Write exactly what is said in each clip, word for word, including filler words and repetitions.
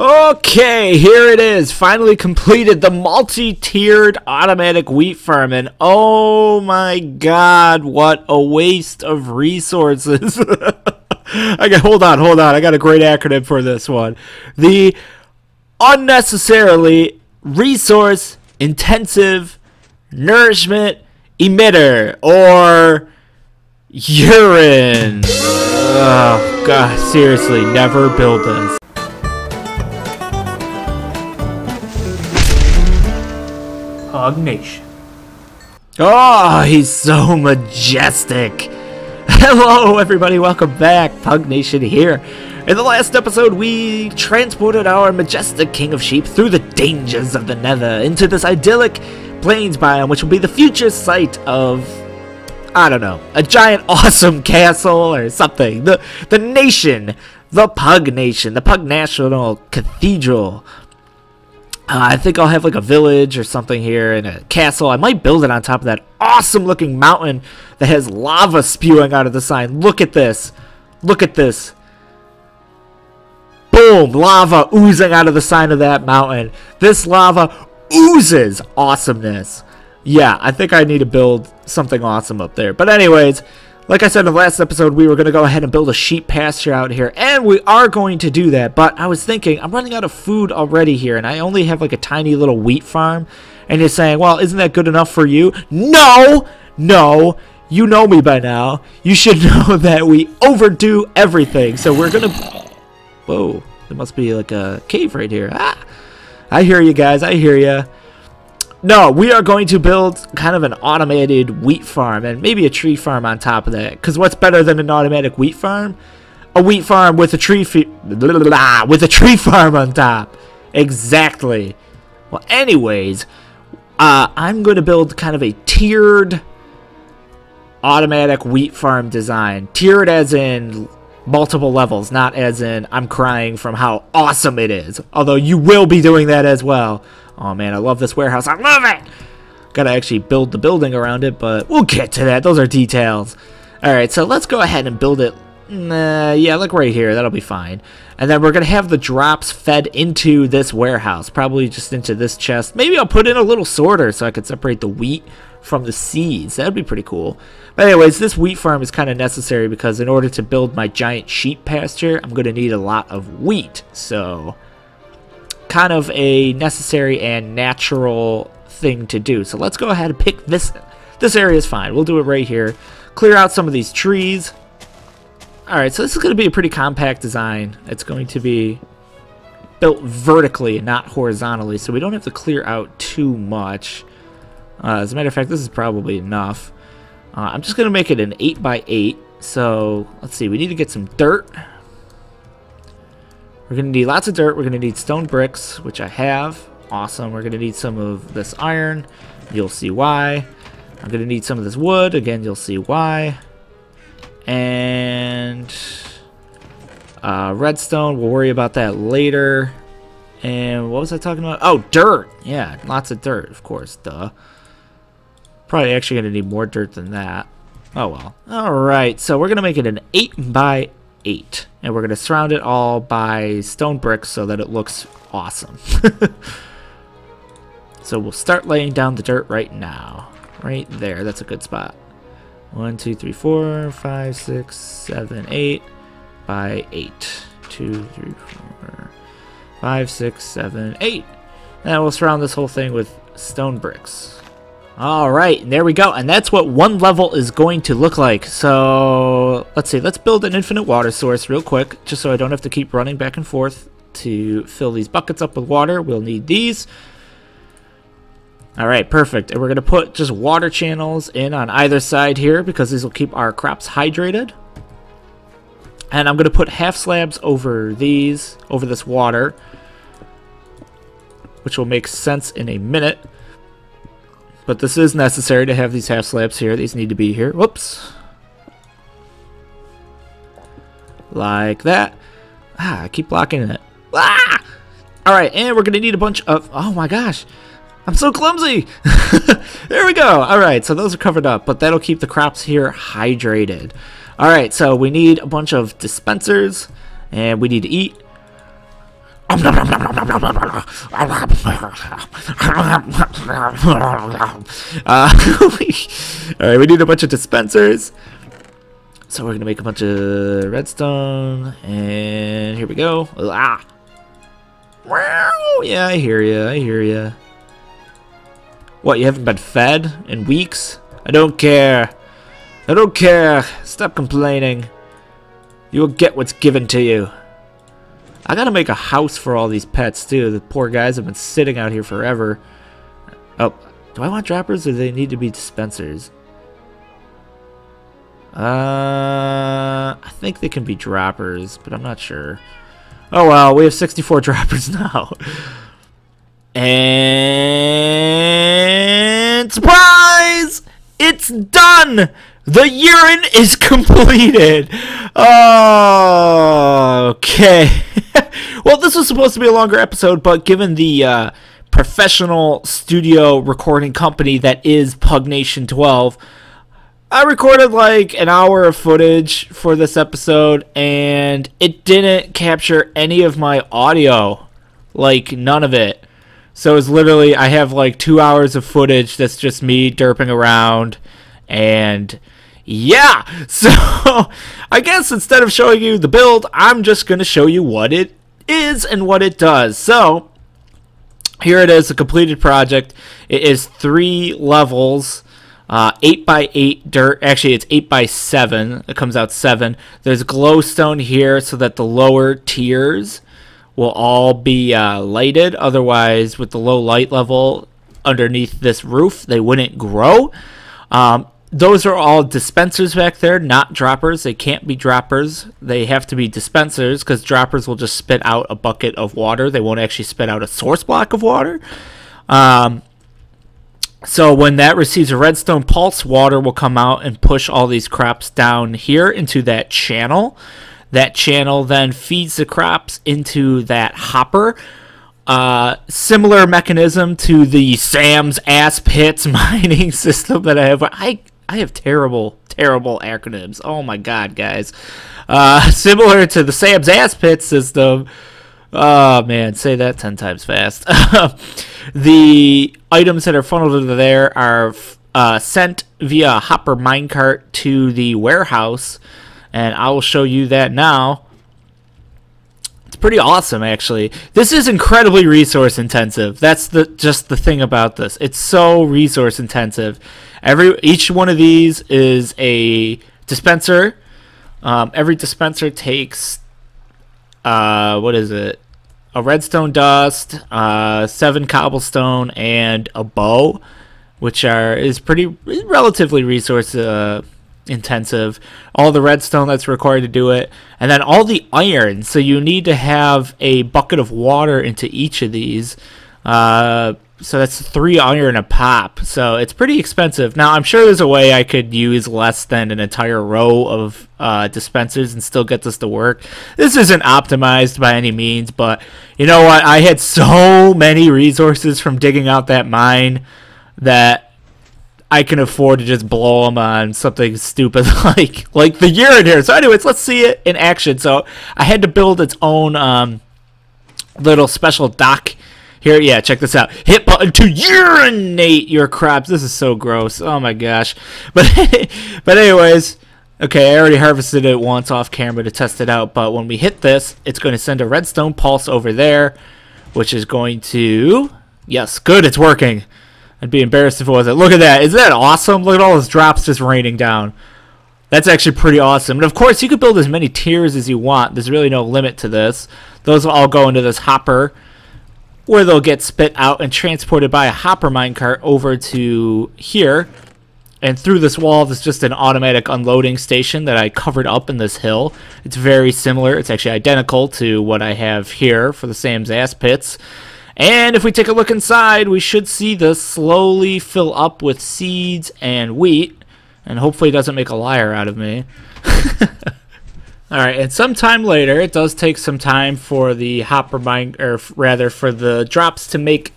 Okay, here it is. Finally completed the multi-tiered automatic wheat farm, and oh my god, what a waste of resources. I got hold on, hold on. I got a great acronym for this one. The unnecessarily resource intensive nourishment emitter, or urine. Oh god, seriously, never build this. Pugnation. Oh, he's so majestic. Hello everybody, welcome back. Pugnation here. In the last episode, we transported our majestic king of sheep through the dangers of the nether into this idyllic plains biome, which will be the future site of, I don't know, a giant awesome castle or something. The, the nation, the Pugnation, the Pugnational Cathedral. Uh, I think I'll have like a village or something here and a castle. I might build it on top of that awesome looking mountain that has lava spewing out of the sign. Look at this. Look at this. Boom. Lava oozing out of the sign of that mountain. This lava oozes awesomeness. Yeah, I think I need to build something awesome up there. But anyways, like I said in the last episode, we were going to go ahead and build a sheep pasture out here, and we are going to do that, but I was thinking, I'm running out of food already here, and I only have like a tiny little wheat farm, and you're saying, well, isn't that good enough for you? No! No! You know me by now. You should know that we overdo everything, so we're going to... Whoa, there must be like a cave right here. Ah! I hear you guys, I hear you. No, we are going to build kind of an automated wheat farm and maybe a tree farm on top of that. Because what's better than an automatic wheat farm? A wheat farm with a tree fi blah, blah, blah, with a tree farm on top. Exactly. Well, anyways, uh, I'm going to build kind of a tiered automatic wheat farm design. Tiered as in multiple levels, not as in I'm crying from how awesome it is. Although you will be doing that as well. Oh man, I love this warehouse. I love it! Gotta actually build the building around it, but we'll get to that. Those are details. Alright, so let's go ahead and build it. Uh, yeah, like right here. That'll be fine. And then we're gonna have the drops fed into this warehouse. Probably just into this chest. Maybe I'll put in a little sorter so I could separate the wheat from the seeds. That'd be pretty cool. But anyways, this wheat farm is kind of necessary because in order to build my giant sheep pasture, I'm gonna need a lot of wheat. So... kind of a necessary and natural thing to do. So let's go ahead and pick this. This area is fine. We'll do it right here. Clear out some of these trees. Alright, so this is going to be a pretty compact design. It's going to be built vertically, not horizontally, so we don't have to clear out too much. Uh, as a matter of fact, this is probably enough. Uh, I'm just going to make it an eight by eight. So let's see. We need to get some dirt. We're going to need lots of dirt. We're going to need stone bricks, which I have. Awesome. We're going to need some of this iron. You'll see why. I'm going to need some of this wood. Again, you'll see why. And uh, redstone. We'll worry about that later. And what was I talking about? Oh, dirt. Yeah, lots of dirt, of course. Duh. Probably actually going to need more dirt than that. Oh, well. All right. So we're going to make it an eight by eight. Eight, and we're going to surround it all by stone bricks so that it looks awesome. So we'll start laying down the dirt right now. Right there. That's a good spot. One, two, three, four, five, six, seven, eight by eight. Two, three, four, five, six, seven, eight. And we'll surround this whole thing with stone bricks. Alright, and there we go, and that's what one level is going to look like. So, let's see, let's build an infinite water source real quick, just so I don't have to keep running back and forth to fill these buckets up with water. We'll need these. Alright, perfect, and we're going to put just water channels in on either side here, because these will keep our crops hydrated. And I'm going to put half slabs over these, over this water, which will make sense in a minute. But this is necessary to have these half slabs here. These need to be here. Whoops. Like that. Ah, I keep blocking it. Ah! Alright, and we're going to need a bunch of... Oh my gosh. I'm so clumsy. There we go. Alright, so those are covered up. But that'll keep the crops here hydrated. Alright, so we need a bunch of dispensers. And we need to eat. Uh, Alright, we need a bunch of dispensers. So we're gonna make a bunch of redstone, and here we go. Ah. Wow, yeah, I hear ya, I hear ya. What, you haven't been fed in weeks? I don't care. I don't care. Stop complaining. You will get what's given to you. I gotta make a house for all these pets, too. The poor guys have been sitting out here forever. Oh, do I want droppers, or do they need to be dispensers? Uh, I think they can be droppers, but I'm not sure. Oh well, we have sixty-four droppers now. And surprise! It's done! The urine is completed! Oh, okay. Well, this was supposed to be a longer episode, but given the uh, professional studio recording company that is Pugnation twelve, I recorded like an hour of footage for this episode, and it didn't capture any of my audio. Like, none of it. So it's literally, I have like two hours of footage that's just me derping around, and yeah! So, I guess instead of showing you the build, I'm just going to show you what it is and what it does. So, here it is, a completed project. It is three levels. Uh, eight by eight dirt, actually it's eight by seven, it comes out seven. There's glowstone here so that the lower tiers will all be uh, lighted, otherwise with the low light level underneath this roof they wouldn't grow. Um, those are all dispensers back there, not droppers. They can't be droppers, they have to be dispensers, because droppers will just spit out a bucket of water, they won't actually spit out a source block of water. Um, So when that receives a redstone pulse, water will come out and push all these crops down here into that channel. That channel then feeds the crops into that hopper. Uh, similar mechanism to the Sam's Ass Pits mining system that I have. I, I have terrible, terrible acronyms. Oh my god, guys. Uh, similar to the Sam's Ass Pit system. Oh man, say that ten times fast. The items that are funneled into there are uh, sent via a hopper minecart to the warehouse, and I will show you that now. It's pretty awesome, actually. This is incredibly resource intensive. That's the just the thing about this. It's so resource intensive. Every each one of these is a dispenser. Um, every dispenser takes. Uh, what is it? A redstone dust, uh, seven cobblestone, and a bow, which are is pretty relatively resource uh, intensive. All the redstone that's required to do it, and then all the iron. So you need to have a bucket of water into each of these. Uh, so that's three iron a pop. So it's pretty expensive. Now I'm sure there's a way I could use less than an entire row of uh, dispensers and still get this to work. This isn't optimized by any means, but you know what? I had so many resources from digging out that mine that I can afford to just blow them on something stupid like like the urine here. So anyways, let's see it in action. So I had to build its own um, little special dock. Here, yeah, check this out. Hit button to urinate your crops. This is so gross. Oh my gosh. But but anyways, okay, I already harvested it once off camera to test it out, but when we hit this, it's going to send a redstone pulse over there, which is going to... Yes, good, it's working. I'd be embarrassed if it wasn't. Look at that. Isn't that awesome? Look at all those drops just raining down. That's actually pretty awesome. And of course, you could build as many tiers as you want. There's really no limit to this. Those will all go into this hopper, where they'll get spit out and transported by a hopper minecart over to here. And through this wall, there's just an automatic unloading station that I covered up in this hill. It's very similar. It's actually identical to what I have here for the Sam's Ass Pits. And if we take a look inside, we should see this slowly fill up with seeds and wheat. And hopefully it doesn't make a liar out of me. Alright, and sometime later, it does take some time for the hopper mine, or rather for the drops to make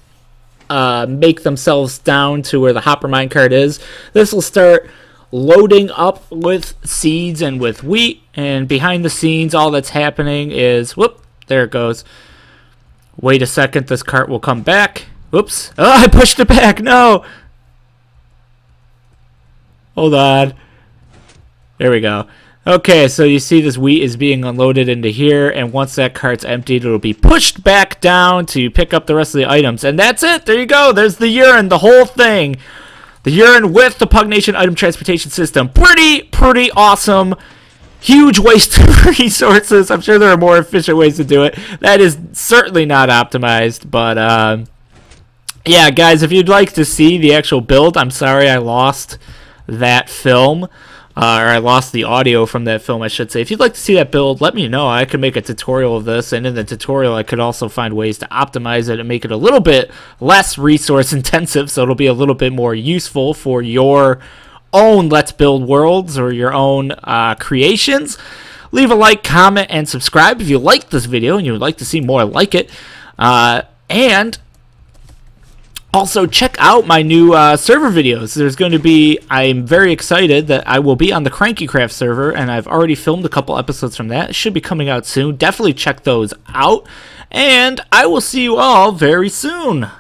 uh, make themselves down to where the hopper minecart is. This will start loading up with seeds and with wheat, and behind the scenes all that's happening is, whoop, there it goes. Wait a second, this cart will come back. Oops. Oh, I pushed it back. No. Hold on. There we go. Okay, so you see this wheat is being unloaded into here, and once that cart's emptied, it'll be pushed back down to pick up the rest of the items. And that's it. There you go. There's the urine, the whole thing. The urine with the Pugnation Item Transportation System. Pretty, pretty awesome. Huge waste of resources. I'm sure there are more efficient ways to do it. That is certainly not optimized, but um, yeah, guys, if you'd like to see the actual build, I'm sorry I lost that film. Uh, or I lost the audio from that film, I should say. If you'd like to see that build, let me know. I could make a tutorial of this, and in the tutorial I could also find ways to optimize it and make it a little bit less resource intensive, so it'll be a little bit more useful for your own Let's Build worlds or your own uh, creations. Leave a like, comment, and subscribe if you liked this video and you would like to see more like it. Uh, and... Also, check out my new uh, server videos. There's going to be, I'm very excited that I will be on the CrankyCraft server, and I've already filmed a couple episodes from that. It should be coming out soon. Definitely check those out, and I will see you all very soon.